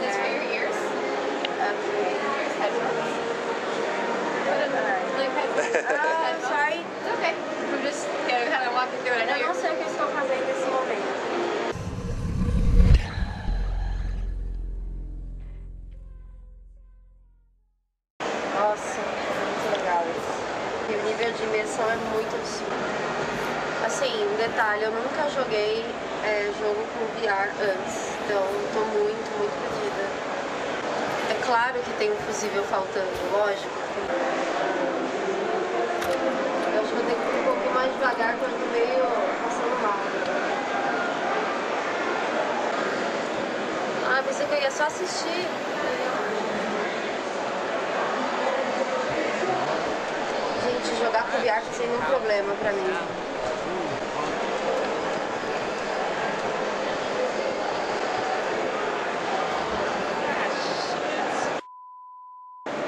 this for your ears? Okay. Here's headphones. Sorry. It's okay. I'm just kind of walking through it. I know you're... Also, here's what happened this morning. Nossa, muito legal isso. E o nível de imersão é muito absurdo. Assim, um detalhe, eu nunca joguei jogo com VR antes. Então, tô muito perdida. É claro que tem um fusível faltando, lógico. Eu acho que eu tenho que ir um pouquinho mais devagar, porque eu tô meio passando mal. Ah, pensei que eu ia só assistir. Gente, jogar com VR tá sendo um problema pra mim.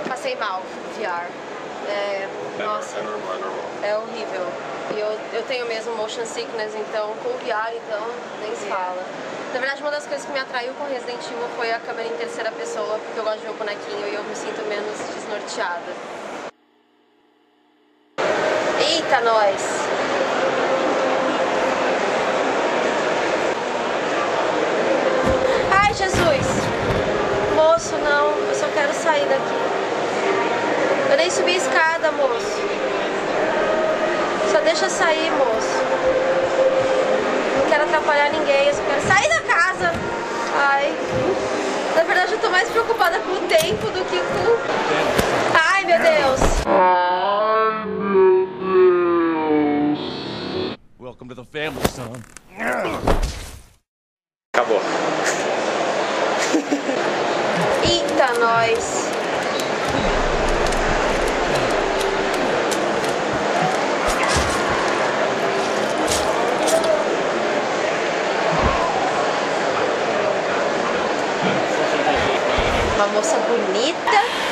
Passei mal, VR. Nossa, é horrível. E eu tenho mesmo motion sickness, então com VR, então nem se fala. Na verdade, uma das coisas que me atraiu com Resident Evil foi a câmera em terceira pessoa, porque eu gosto de ver o bonequinho e eu me sinto menos desnorteada. Eita, nós! Ai, Jesus! Moço, não, eu só quero sair daqui. Eu nem subi a escada, moço. Só deixa sair, moço. Não quero atrapalhar ninguém, eu só quero sair da casa. Ai. Na verdade, eu tô mais preocupada com o tempo do que com... Ai, meu Deus. Ai, meu Deus. Welcome to the family, son. Acabou. Eita, nós. Uma moça bonita.